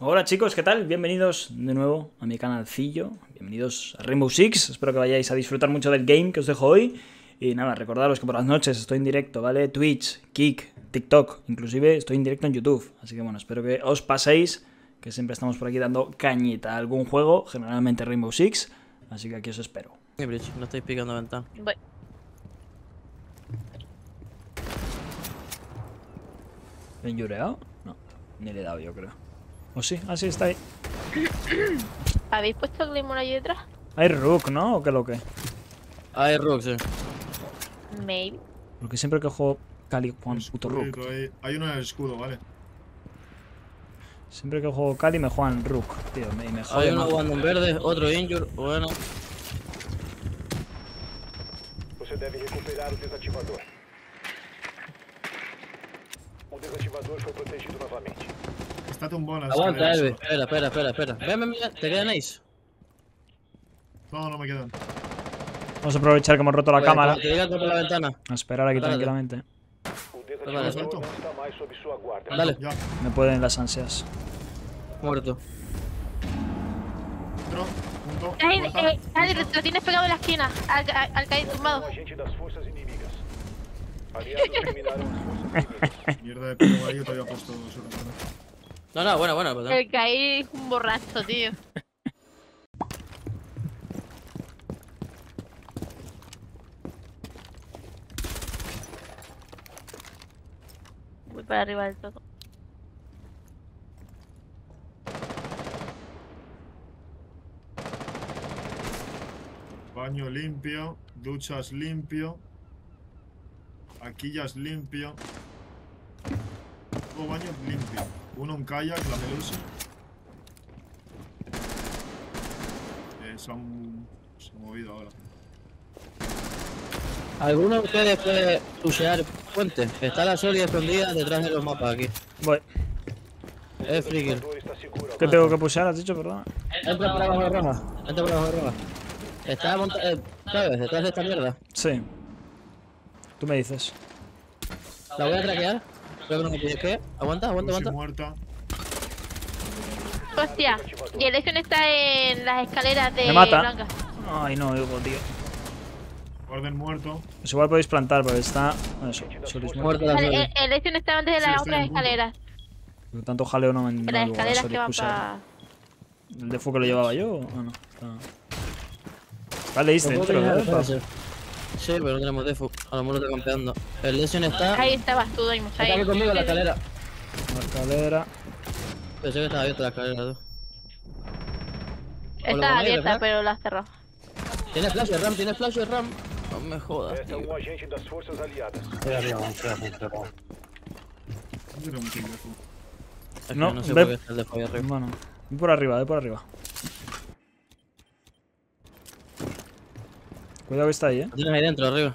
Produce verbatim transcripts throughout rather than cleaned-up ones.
Hola chicos, ¿qué tal? Bienvenidos de nuevo a mi canalcillo. Bienvenidos a Rainbow Six. Espero que vayáis a disfrutar mucho del game que os dejo hoy. Y nada, recordaros que por las noches estoy en directo, ¿vale? Twitch, Kik, TikTok, inclusive estoy en directo en YouTube. Así que bueno, espero que os paséis, que siempre estamos por aquí dando cañita a algún juego, generalmente Rainbow Six. Así que aquí os espero. Bridge, no estoy picando ventana. Voy. ¿Ven lloreado? No, ni le he dado yo creo. ¿O sí? Ah, sí, está ahí. ¿Habéis puesto el limón ahí detrás? Hay Rook, ¿no? ¿O qué lo que? Hay Rook, sí. Maybe. Porque siempre que juego Cali juegan puto Rook. Hay, hay uno en el escudo, vale. Siempre que juego Cali me juegan Rook, tío. Me, me hay uno jugando en verde, otro injure, bueno. Usted debe recuperar el desactivador. El desactivador fue protegido nuevamente. Está tumbado en la aguanta, Elvi. Espera, espera, espera, espera. Ven, ven, ven. ¿Te quedan Ace? No, no me quedan. Vamos a aprovechar que hemos roto la Oye, cámara. Te llega por la ventana. A esperar aquí Párate. tranquilamente. Párate. Párate. Dale. Me pueden las ansias. Muerto. Nadie lo tienes pegado en la esquina. Al, al, al caer tumbado. Mierda de pelo, yo te había puesto su ventana. No, no, bueno, bueno, perdón. El caí es un borracho, tío. Voy para arriba del todo. Baño limpio, duchas limpio, aquillas limpio, todo baño limpio. Uno en kayak, la Melusi. Eh, se han... se han movido ahora. ¿Alguno de ustedes puede tusear puente? Está la Soria escondida detrás de los mapas aquí. Voy. Es friki. ¿Qué tengo que pusear? ¿Has dicho, perdón? Entra por abajo de roja. Entra por abajo de roja. Está monta... Eh, ¿sabes? Detrás de esta mierda. Sí. Tú me dices. ¿La voy a traquear? Creo que no me tienes que. Aguanta, aguanta, aguanta. Muerta. Hostia, y el Exion está en las escaleras de Blanca. Ay, no, digo, tío. Orden muerto. Pues igual podéis plantar, pero está. Eso, Soris muerto. El, el Exion está antes de las sí, otras escaleras. Por tanto, jaleo no me en las escaleras que van para. ¿El de fuego lo llevaba yo o no? Está. Leíste dentro, ¿no? Sí, pero no tenemos defo, a lo mejor lo está campeando. El Exion está... Ahí estabas tú, Daimos. Está aquí conmigo, la escalera. La escalera... Pensé que estaba abierta la escalera, tú. Está abierta, pero la has cerrado. Tiene flash de RAM, tiene flash de RAM. No me jodas, tío. Estoy arriba, estoy arriba. No, no sé por qué está el defo ahí arriba. Bueno, voy por arriba, voy por arriba. Cuidado que está ahí, eh. Tienes ahí dentro, arriba.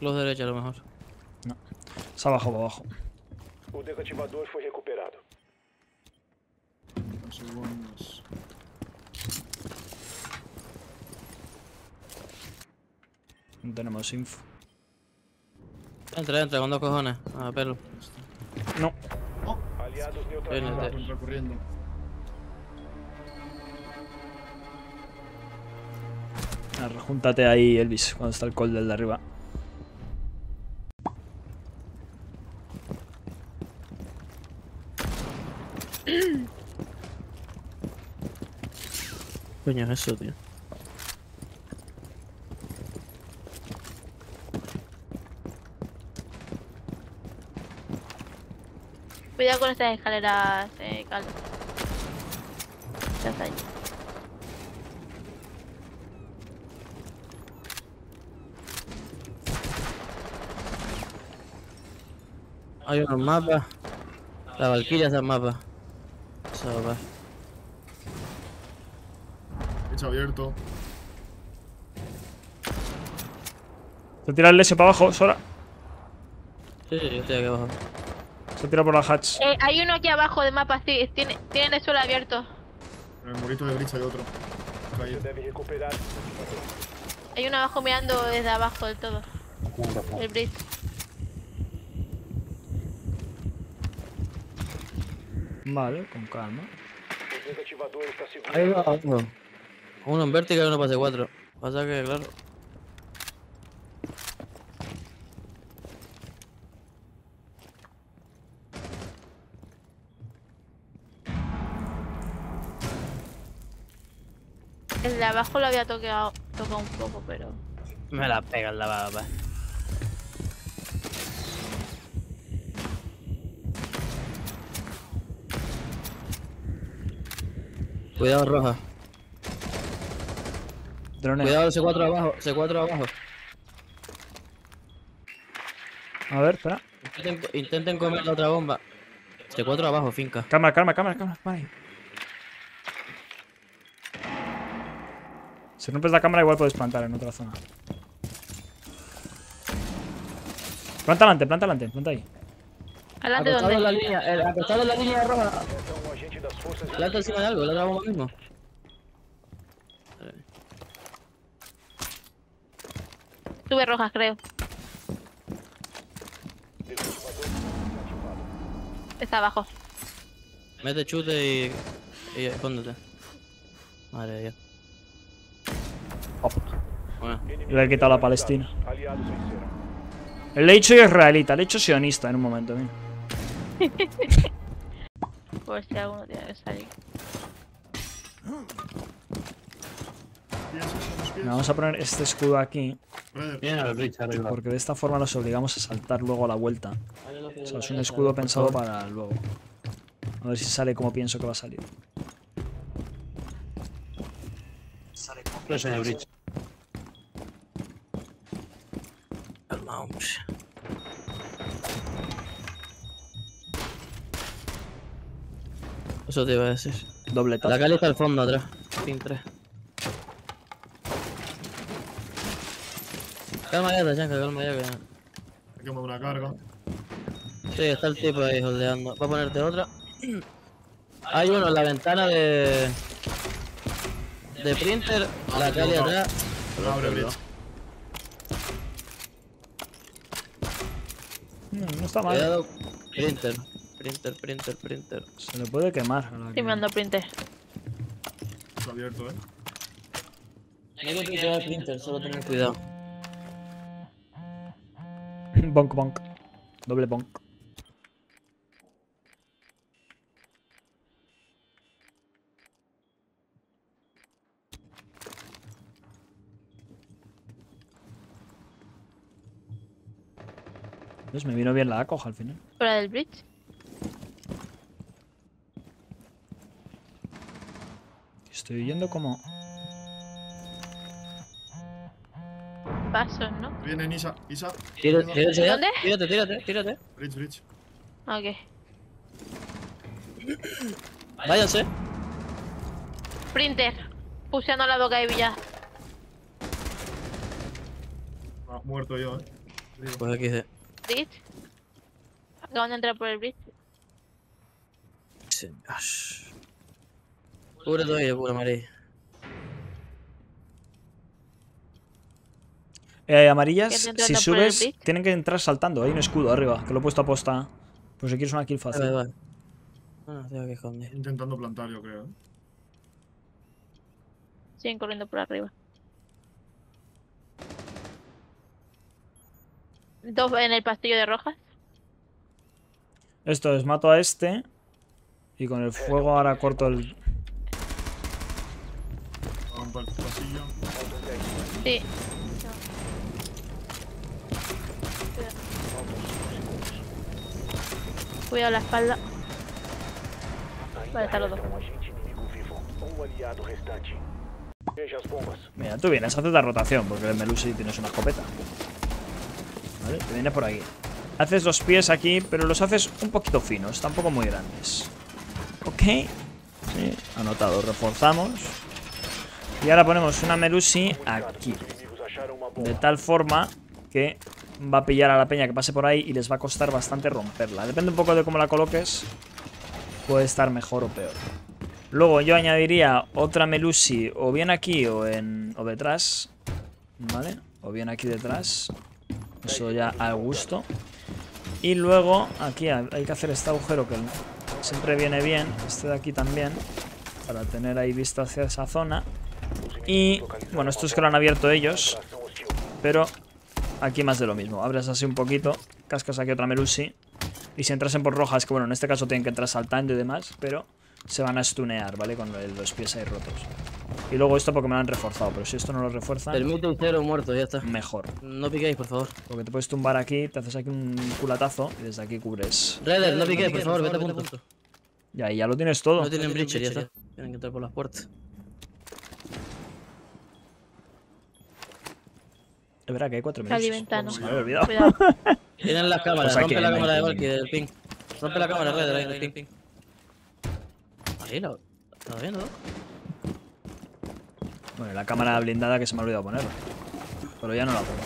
Los derechos, a lo mejor. No. Es abajo, para abajo. El desactivador fue recuperado. Dos segundos. No tenemos info. Entra, entra, con dos cojones. A pelo. No. Recorriendo. Júntate ahí, Elvis, cuando está el call del de arriba. Coño es eso, tío. Cuidado con estas escaleras, eh, Carlos. Ya está ahí. Hay unos mapas. La Valkyrie está en mapa. Eso va. Hecho abierto. Te tiras el S para abajo, Sora. Sí, sí, yo estoy aquí abajo. Se tira por la hatch. Eh, hay uno aquí abajo de mapa, sí, tiene, tiene el suelo abierto. En el murito de bridge hay otro. Hay uno abajo mirando desde abajo del todo. El bridge. Vale, con calma. Ahí va uno. Uno en vertical y uno pase cuatro. Pasa que, claro. El de abajo lo había tocado, tocado un poco, pero... Me la pega el de abajo, papá. Cuidado, roja. Drones. Cuidado, C cuatro abajo, C cuatro abajo. A ver, espera. Intenten, intenten comer la otra bomba. C cuatro abajo, finca. Cámara, cámara, cámara, cámara, vale. Si rompes la cámara igual puedes plantar en otra zona. Planta adelante, planta adelante, planta ahí. Adelante, ¿dónde? En la línea, el acostado en la línea roja. Planta encima de algo, la otra bomba mismo. Tuve rojas, creo. Está abajo. Mete chute y... y escóndete. Madre de Dios. Oh. Bueno. Le he quitado la Palestina. Le he hecho israelita, le he hecho sionista en un momento. Pues si alguno tiene que salir. Vamos a poner este escudo aquí. Porque de esta forma los obligamos a saltar luego a la vuelta. O sea, es un escudo pensado para luego. A ver si sale como pienso que va a salir. En el bridge. El mouse. Eso te iba a decir. Doble tap. La Cali está al fondo atrás. Team tres. Calma ya, Tachanka, calma ya. Que... Hay que mover una carga. Sí, está el tipo ahí holdeando. Va a ponerte otra. Hay uno en la ventana de... De Printer, no, la calle no, no. atrás. No, abre bridge. No, no está mal. Cuidado. Printer, printer, printer, printer. Se le puede quemar. Estoy sí, mandando Printer. Está abierto, eh. Tengo que llevar Printer, solo tengo cuidado. Bonk, bonk. Doble bonk. Dios, me vino bien la acoja al final. ¿Fuera del bridge? Estoy yendo como... Pasos, ¿no? Vienen Isa, Isa. Tírate, tírate, ¿dónde? Tírate, tírate, tírate. Bridge, bridge. Ok. Váyase. Printer. Puseando la boca de Villa. Ah, muerto yo, eh. Pues aquí se... Bridge. Acaban de entrar por el bridge. Señor. Pura todavía, pura amarilla. Eh, amarillas, si subes, tienen que entrar saltando. Hay un escudo arriba, que lo he puesto a posta. Pues si quieres una kill fácil. Vale, vale. No, no tengo que esconder. Intentando plantar, yo creo. Siguen corriendo por arriba. Dos en el pastillo de rojas. Esto es, mato a este. Y con el fuego ahora corto el... Sí. Cuidado la espalda. Vale, están los dos. Mira, tú vienes a hacer la rotación, porque el Melusi tienes una escopeta. ¿Vale? Te viene por aquí. Haces los pies aquí, pero los haces un poquito finos, tampoco muy grandes. Ok. Sí, anotado. Reforzamos. Y ahora ponemos una Melusi aquí. De tal forma que va a pillar a la peña que pase por ahí y les va a costar bastante romperla. Depende un poco de cómo la coloques. Puede estar mejor o peor. Luego yo añadiría otra Melusi o bien aquí o en o detrás. ¿Vale? O bien aquí detrás. Eso ya al gusto. Y luego aquí hay que hacer este agujero que siempre viene bien. Este de aquí también. Para tener ahí vista hacia esa zona. Y bueno, estos que lo han abierto ellos. Pero aquí más de lo mismo. Abres así un poquito. Cascas aquí otra Melusi. Y si entrasen por rojas, que bueno, en este caso tienen que entrar saltando y demás. Pero se van a stunear, ¿vale? Con los pies ahí rotos. Y luego esto porque me lo han reforzado. Pero si esto no lo refuerzan... Permite un cero muerto, ya está. Mejor. No piquéis, por favor. Porque te puedes tumbar aquí, te haces aquí un culatazo y desde aquí cubres. Redder, no piquéis, por favor, vete a punto. Y ahí ya lo tienes todo. No tienen breacher, ya está. Tienen que entrar por las puertas. Es verdad que hay cuatro minutos. Cali ventano. Se me había olvidado. Cuidado. Tienen las cámaras. Pues rompe la cámara de Valkyrie, del ping. Rompe la cámara, Redder, ahí del ping. Ahí la... ¿Está viendo? Bueno, la cámara blindada que se me ha olvidado ponerla. Pero ya no la pongo.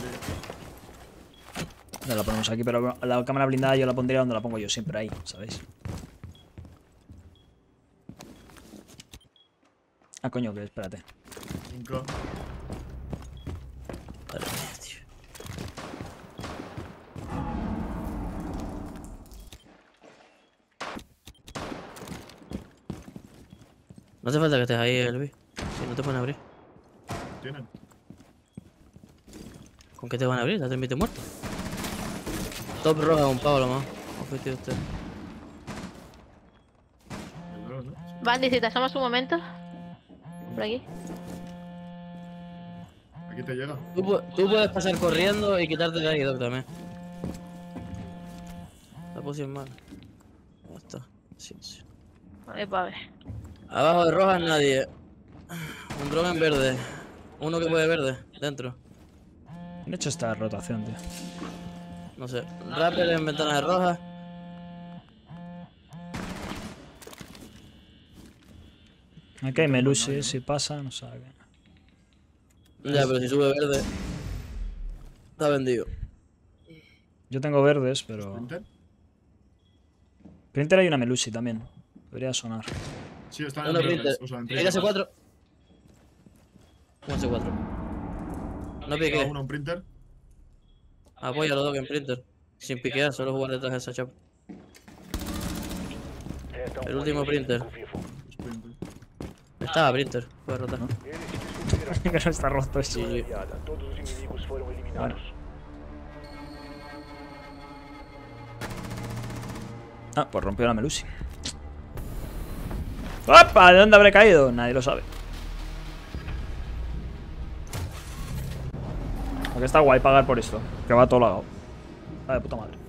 Ya la ponemos aquí, pero la cámara blindada yo la pondría donde la pongo yo siempre, ahí, ¿sabéis? Ah, coño, que espérate. Intro. Vale, tío. No hace falta que estés ahí, Elvi. Si no te pueden abrir. Tienen. ¿Con qué te van a abrir? ¿La termite muerto? Top roja, un pavo lo más. Objetivo usted. Vale, si te asomas un momento. Por aquí. Aquí te llega. Tú, tú puedes pasar corriendo y quitarte de ahí, Doc, también. La posición mala. Ya está. Sí, sí. Vale, pa' ver. Abajo de roja nadie. Un drone en verde. Uno que puede verde, dentro. ¿Quién ha hecho esta rotación, tío? No sé. Rappel en ventana de roja. Aquí hay Melusi, si pasa, no sabe. Ya, pero si sube verde. Está vendido. Yo tengo verdes, pero. ¿Printer? Printer hay una Melusi también. Debería sonar. Sí, está en Printer. Hay C cuatro. Un C cuatro. No piqué. ¿Uno en Printer? Apoya a los dos en Printer. Sin piquear, solo jugar detrás de esa chapa. El último Printer. Estaba Printer. Puede rotar, ¿no? Que no está roto eso. Sí. Bueno. Ah, pues rompió la Melusi. ¡Opa! ¿De dónde habré caído? Nadie lo sabe. Está guay pagar por esto, que va a todo lado. Vale, puta madre.